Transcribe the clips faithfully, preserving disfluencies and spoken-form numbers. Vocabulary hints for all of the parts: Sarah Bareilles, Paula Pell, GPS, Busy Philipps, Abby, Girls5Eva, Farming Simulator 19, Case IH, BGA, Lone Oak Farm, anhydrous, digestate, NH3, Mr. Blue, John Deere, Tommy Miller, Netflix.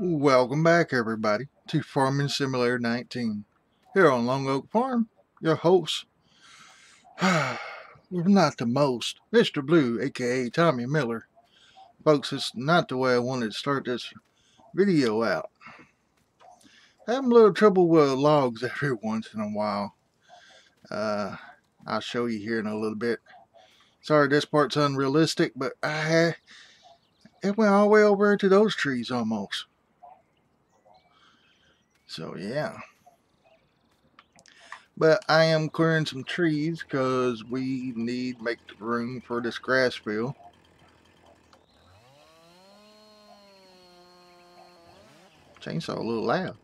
Welcome back, everybody, to Farming Simulator nineteen here on Lone Oak Farm. Your host, well, not the most, Mister Blue, aka Tommy Miller. Folks, it's not the way I wanted to start this video out. Having a little trouble with logs every once in a while. Uh, I'll show you here in a little bit. Sorry, this part's unrealistic, but I had it went all the way over to those trees almost. So yeah, but I am clearing some trees because we need make room for this grass field. Chainsaw a little loud,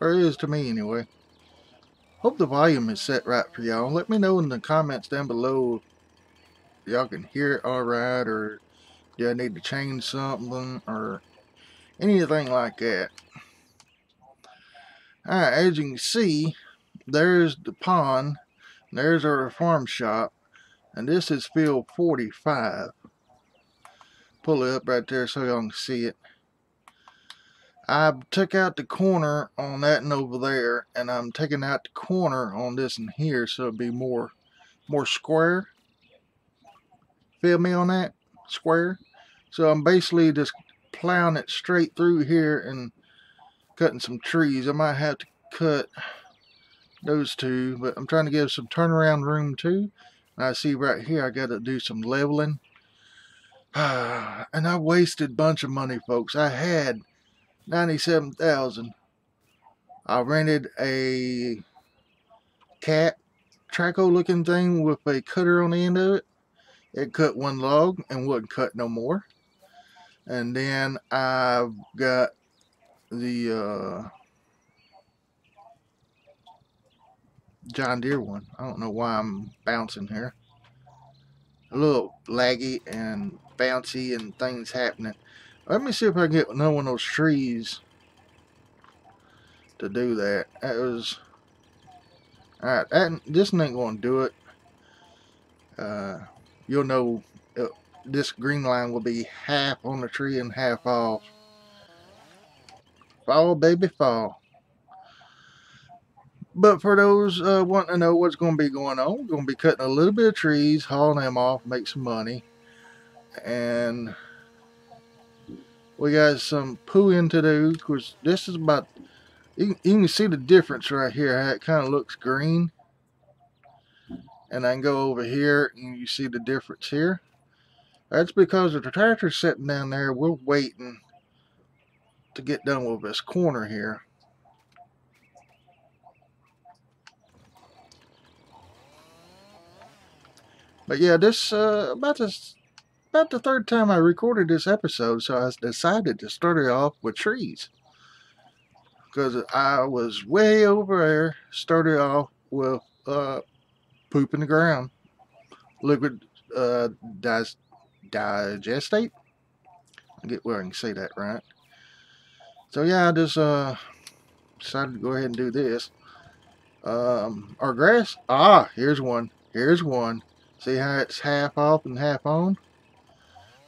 or it is to me anyway. Hope the volume is set right for y'all. Let me know in the comments down below if y'all can hear it all right, or do I need to change something or anything like that. Alright, as you can see, there's the pond, there's our farm shop, and this is field forty-five. Pull it up right there so y'all can see it. I took out the corner on that and over there, and I'm taking out the corner on this and here, so it'll be more, more square. Feel me on that? Square. So I'm basically just plowing it straight through here and cutting some trees. I might have to cut those two, but I'm trying to give some turnaround room too. And I see right here I got to do some leveling. And I wasted a bunch of money, folks. I had ninety-seven thousand dollars. I rented a cat traco looking thing with a cutter on the end of it. It cut one log and wouldn't cut no more. And then I've got the uh, John Deere one. I don't know why I'm bouncing here. A little laggy and bouncy and things happening. Let me see if I can get another one of those trees to do that. That was alright. That this ain't going to do it. Uh, you'll know uh, this green line will be half on the tree and half off. Fall, baby, fall. But for those uh, wanting to know what's going to be going on, going to be cutting a little bit of trees, hauling them off, make some money. And we got some pooing to do. Of course, this is about, you can, you can see the difference right here, how it kind of looks green. And I can go over here and you see the difference here. That's because if the tractor's sitting down there, we're waiting to get done with this corner here. But yeah, this uh, about this about the third time I recorded this episode, so I decided to start it off with trees because I was way over there. Started off with uh, poop in the ground, liquid uh, di digestate. I get where I can say that right. So yeah, I just uh, decided to go ahead and do this. Um, our grass, ah, here's one, here's one. See how it's half off and half on?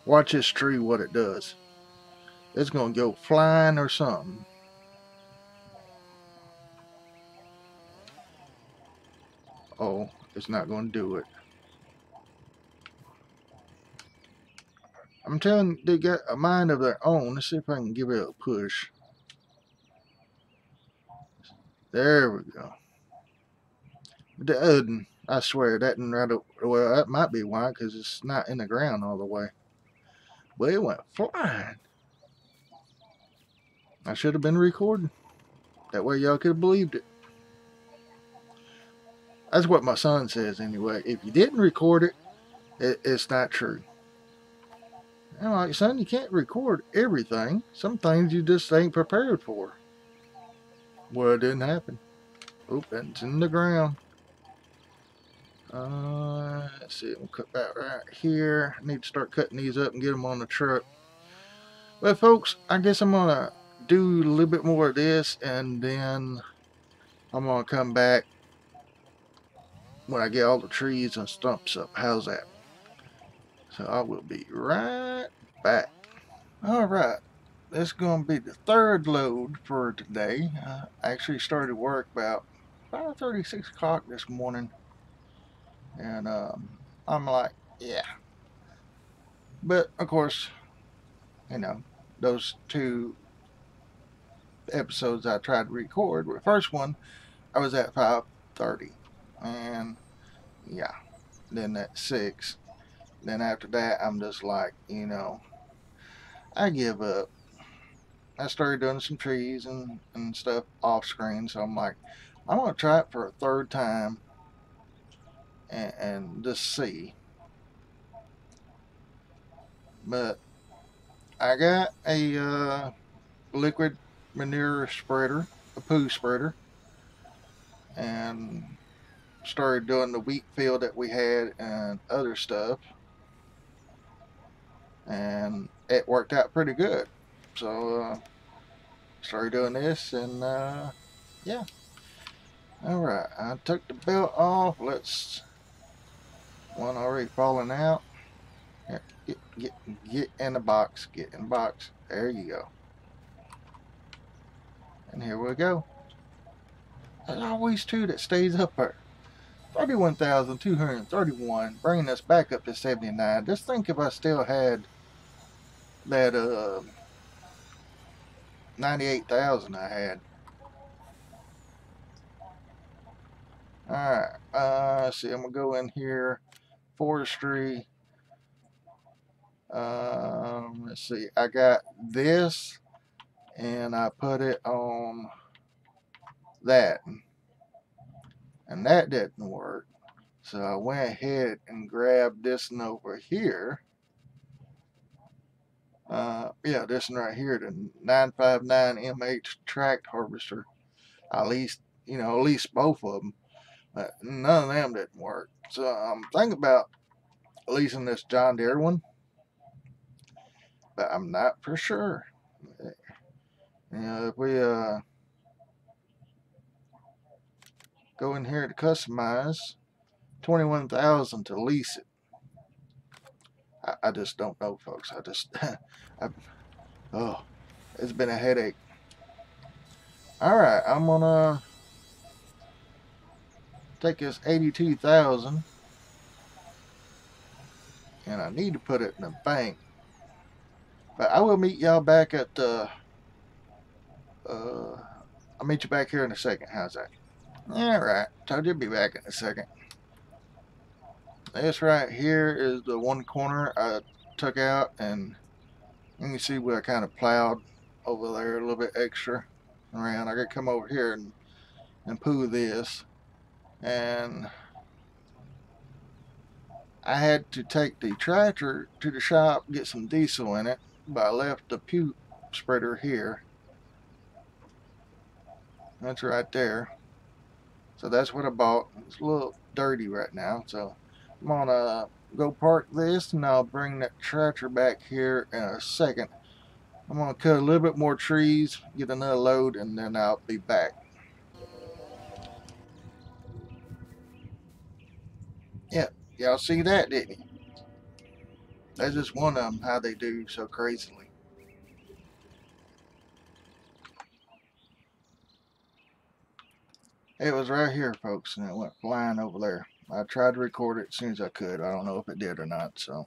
Watch this tree, what it does. It's gonna go flying or something. Oh, it's not gonna do it. I'm telling you, they got a mind of their own. Let's see if I can give it a push. There we go. The Udden, I swear, that didn't right up. Well, that might be why, because it's not in the ground all the way. Well, it went flying. I should have been recording. That way y'all could have believed it. That's what my son says anyway. If you didn't record it, it it's not true. I'm like, son, you can't record everything. Some things you just ain't prepared for. Well, it didn't happen. Oop, that's in the ground. Uh, let's see, we'll cut that right here. I need to start cutting these up and get them on the truck. But folks, I guess I'm gonna do a little bit more of this, and then I'm gonna come back when I get all the trees and stumps up. How's that? So I will be right back. All right, That's going to be the third load for today. I actually started work about five thirty-six o'clock this morning, and um, I'm like, yeah. But of course, you know, those two episodes I tried to record. The first one, I was at five thirty, and yeah, then at six. Then after that, I'm just like, you know, I give up. I started doing some trees and, and stuff off screen, so I'm like, I'm going to try it for a third time and, and just see. But I got a uh, liquid manure spreader, a poo spreader, and started doing the wheat field that we had and other stuff, and it worked out pretty good. So uh, started doing this, and uh, yeah. Alright, I took the belt off. Let's, one already falling out. Here, get, get, get in the box, get in the box. There you go. And here we go. There's always two that stays up there. thirty-one thousand two hundred thirty-one, bringing us back up to seventy-nine. Just think if I still had that uh, ninety-eight thousand I had. Alright, uh, see, I'm going to go in here, forestry, um, let's see, I got this, and I put it on that, and that didn't work, so I went ahead and grabbed this one over here, uh, yeah, this one right here, the nine five nine M H tract harvester. I leased, you know, at least both of them. But none of them didn't work, so I'm thinking about leasing this John Deere one, but I'm not for sure. You know, if we uh, go in here to customize, twenty-one thousand to lease it. I, I just don't know, folks. I just, I, oh, it's been a headache. All right, I'm gonna take us eighty-two thousand, and I need to put it in the bank. But I will meet y'all back at the uh, I'll meet you back here in a second. How's that? Alright, told you I'd be back in a second. This right here is the one corner I took out, and you can see where I kind of plowed over there a little bit extra around. I gotta come over here and, and poo this. And I had to take the tractor to the shop, get some diesel in it, but I left the poo spreader here. That's right there. So that's what I bought. It's a little dirty right now, so I'm gonna go park this, and I'll bring that tractor back here in a second. I'm gonna cut a little bit more trees, get another load, and then I'll be back. Yep, y'all see that, didn't you? That's just one of them, how they do so crazily. It was right here, folks, and it went flying over there. I tried to record it as soon as I could. I don't know if it did or not, so.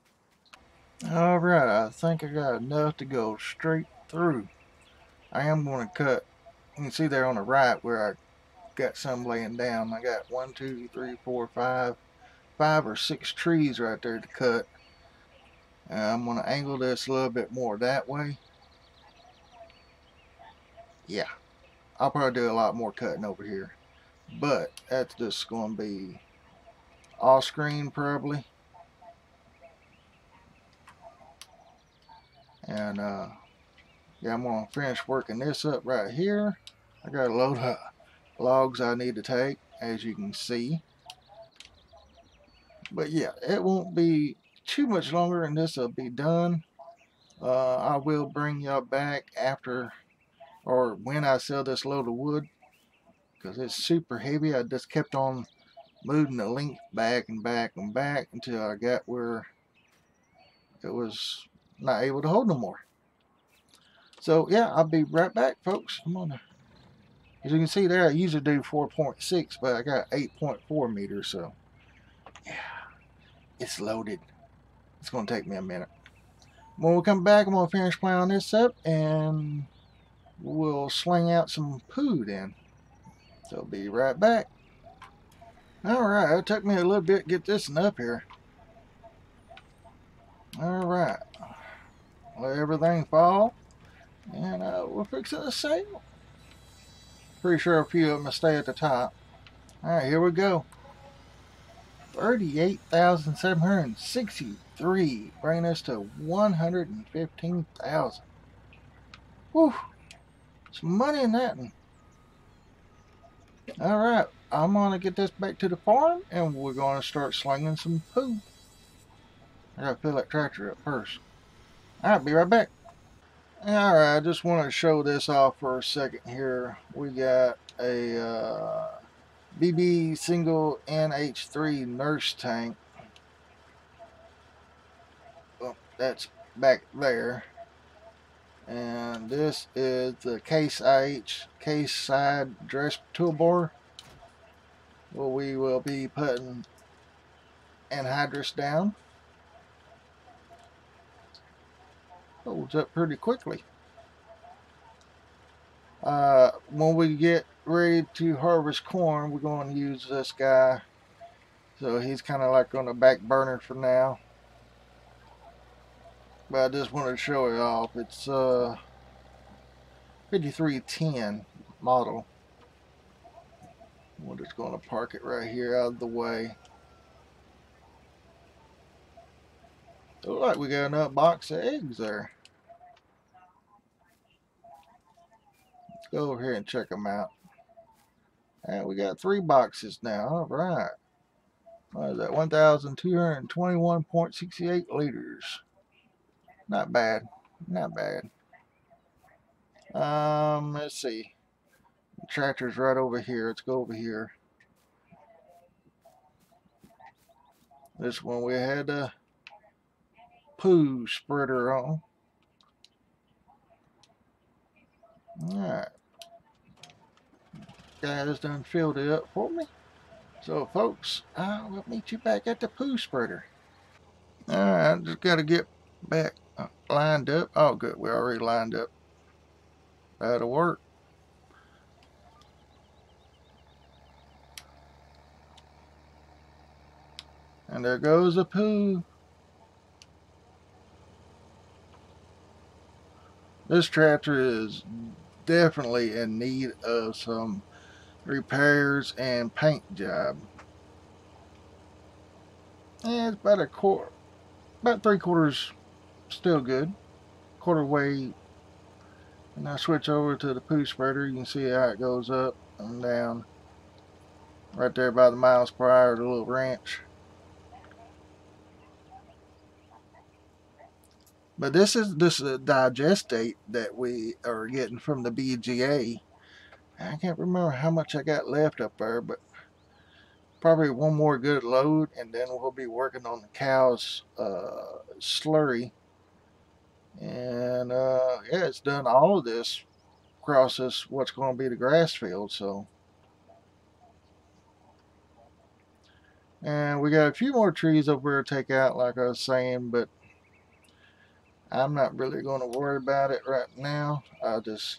Alright, I think I got enough to go straight through. I am going to cut. You can see there on the right where I got some laying down. I got one, two, three, four, five. Five or six trees right there to cut. uh, I'm gonna angle this a little bit more that way. Yeah, I'll probably do a lot more cutting over here, but that's just gonna be off screen probably. And uh, yeah, I'm gonna finish working this up right here. I got a load of logs I need to take, as you can see. But yeah, it won't be too much longer, and this will be done. Uh, I will bring y'all back after, or when I sell this load of wood, because it's super heavy. I just kept on moving the length back and back and back until I got where it was not able to hold no more. So yeah, I'll be right back, folks. I'm gonna, as you can see there, I usually do four point six, but I got eight point four meters, so yeah, it's loaded. It's gonna take me a minute. When we come back, I'm gonna finish plowing this up, and we'll sling out some poo then. So I'll be right back. All right, it took me a little bit to get this one up here. All right, let everything fall, and uh, we're fixing the sail. Pretty sure a few of them stay at the top. All right, here we go. thirty-eight thousand seven hundred sixty-three, bringing us to one hundred fifteen thousand. Whew, some money in that one. All right, I'm gonna get this back to the farm, and we're gonna start slinging some poo. I gotta fill that tractor up first. All right, be right back. Alright, I just want to show this off for a second here. We got a uh, B B single N H three nurse tank. Well, that's back there. And this is the Case I H, Case Side Dress Toolbar. Well, we will be putting anhydrous down. Holds up pretty quickly. Uh, when we get ready to harvest corn, we're going to use this guy. So he's kind of like on the back burner for now. But I just wanted to show it off. It's uh fifty-three ten model. We're just going to park it right here out of the way. Looks like we got another box of eggs there. Let's go over here and check them out. And we got three boxes now. All right. What is that? one thousand two hundred twenty-one point six eight liters. Not bad. Not bad. Um, let's see. The tractor's right over here. Let's go over here. This one we had uh poo spreader on. Alright. Guy has done filled it up for me. So folks, I will meet you back at the poo spreader. Alright, just gotta get back lined up. Oh good, we already lined up. That'll work. And there goes the poo. This tractor is definitely in need of some repairs and paint job. And it's about a quarter, about three quarters still good. Quarter way. And I switch over to the poo spreader. You can see how it goes up and down. Right there by the miles per hour, the little ranch. But this is this is a digestate that we are getting from the B G A. I can't remember how much I got left up there, but probably one more good load, and then we'll be working on the cow's uh, slurry. And uh, yeah, it's done all of this across this what's going to be the grass field. So, and we got a few more trees over here to take out, like I was saying, but I'm not really going to worry about it right now. I just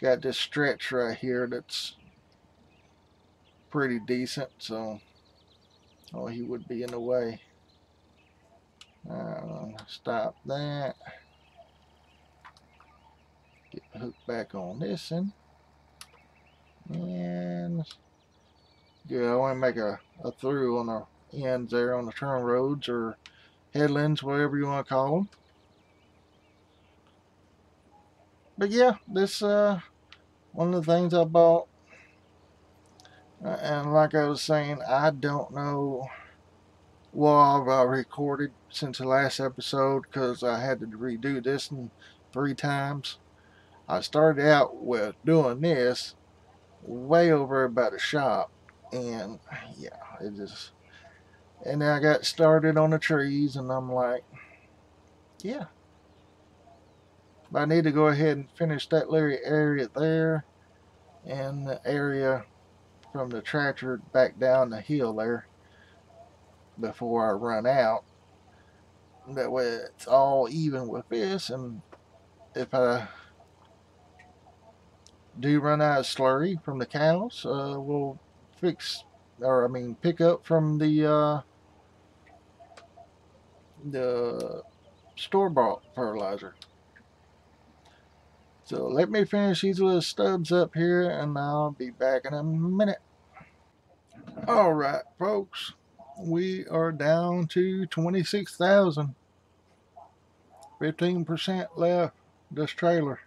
got this stretch right here that's pretty decent. So, oh, he would be in the way. Uh, stop that. Get hooked back on this one. And yeah, I want to make a, a through on the ends there on the turn roads or headlands, whatever you want to call them. But yeah, this uh, one of the things I bought, uh, and like I was saying, I don't know what I've uh, recorded since the last episode, because I had to redo this one three times. I started out with doing this way over by the shop, and yeah, it just. And then I got started on the trees, and I'm like, yeah, But I need to go ahead and finish that little area there and the area from the tractor back down the hill there before I run out. That way it's all even with this, and if I do run out of slurry from the cows, uh, we'll fix, or I mean pick up from the uh, the store-bought fertilizer. So let me finish these little stubs up here and I'll be back in a minute. Alright folks, we are down to twenty-six thousand. fifteen percent left this trailer.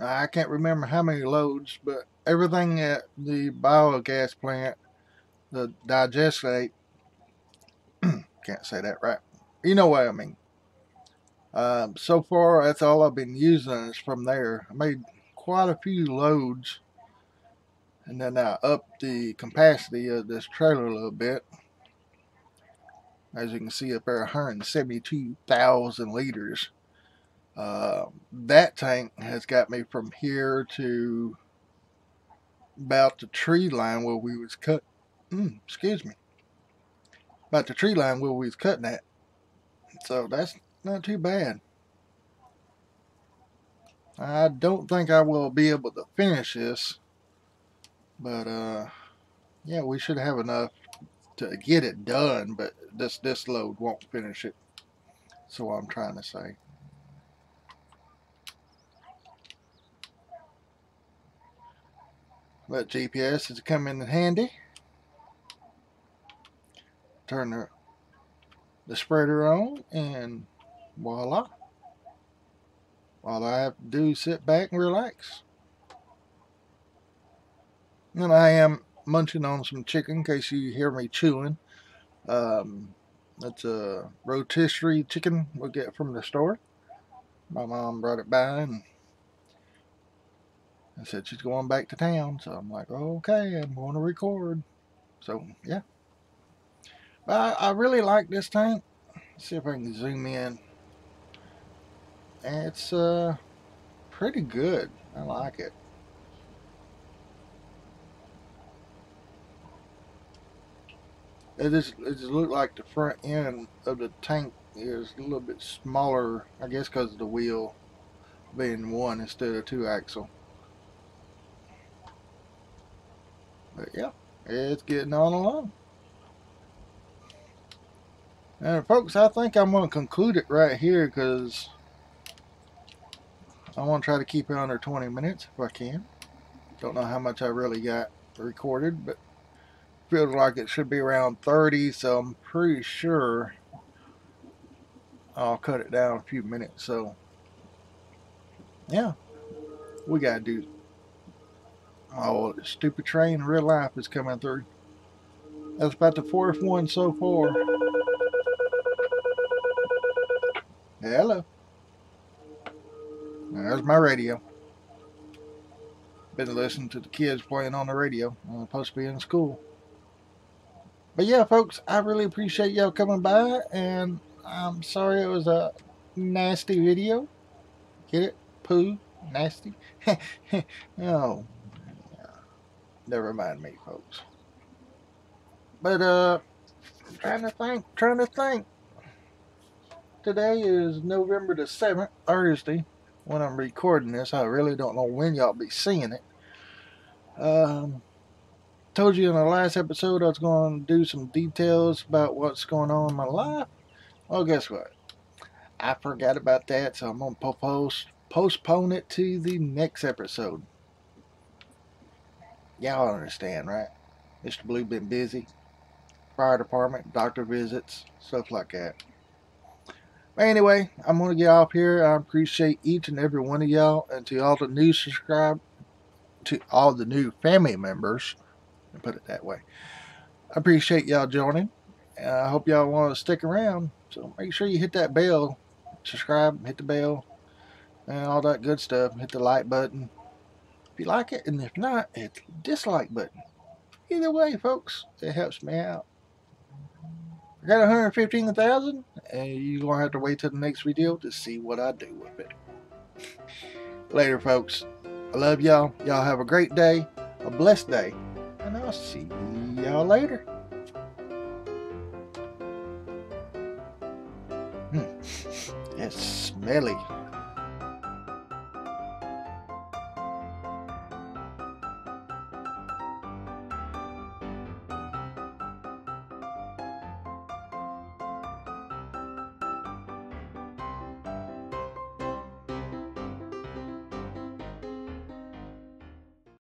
I can't remember how many loads, but everything at the biogas plant, the digestate, can't say that right, you know what I mean. Um, so far that's all I've been using is from there. I made quite a few loads, and then I upped the capacity of this trailer a little bit. As you can see up there, one hundred seventy-two thousand liters. Uh, that tank has got me from here to about the tree line where we was cut. Mm, excuse me. About the tree line where we was cutting at. So that's not too bad. I don't think I will be able to finish this, but uh, yeah, we should have enough to get it done, but this this load won't finish it. So what I'm trying to say. But G P S is coming in handy. Turn the the spreader on, and voila. All I have to do is sit back and relax. And I am munching on some chicken in case you hear me chewing. Um, it's a rotisserie chicken we'll get from the store. My mom brought it by and I said she's going back to town, so I'm like, okay, I'm going to record. So yeah, but I, I really like this tank. Let's see if I can zoom in. It's uh, pretty good. I like it. It just, it just looked like the front end of the tank is a little bit smaller, I guess because of the wheel being one instead of two axle. But yeah, it's getting on along. And folks, I think I'm going to conclude it right here because I want to try to keep it under twenty minutes if I can. Don't know how much I really got recorded, but feels like it should be around thirty, so I'm pretty sure I'll cut it down a few minutes. So yeah, we gotta do. Oh, the stupid train in real life is coming through. That's about the fourth one so far. Hello, there's my radio. Been listening to the kids playing on the radio. I'm supposed to be in school. But yeah, folks, I really appreciate y'all coming by, and I'm sorry it was a nasty video. Get it? Poo? Nasty? No. Never mind me, folks. But, uh, trying to think, trying to think. Today is November the seventh, Thursday, when I'm recording this. I really don't know when y'all be seeing it. Um... Told you in the last episode I was going to do some details about what's going on in my life. Well, guess what? I forgot about that, so I'm going to post, postpone it to the next episode. Y'all understand, right? Mister Blue been busy. Fire department, doctor visits, stuff like that. But anyway, I'm going to get off here. I appreciate each and every one of y'all, and to all the new subscribe, to all the new family members. Put it that way. I appreciate y'all joining. Uh, I hope y'all want to stick around. So make sure you hit that bell, subscribe, hit the bell, and all that good stuff. Hit the like button if you like it, and if not, hit the dislike button. Either way, folks, it helps me out. got one hundred fifteen thousand dollars, and you're going to have to wait till the next video to see what I do with it. Later, folks. I love y'all. Y'all have a great day, a blessed day, and I'll see y'all later. Hmm. It's smelly.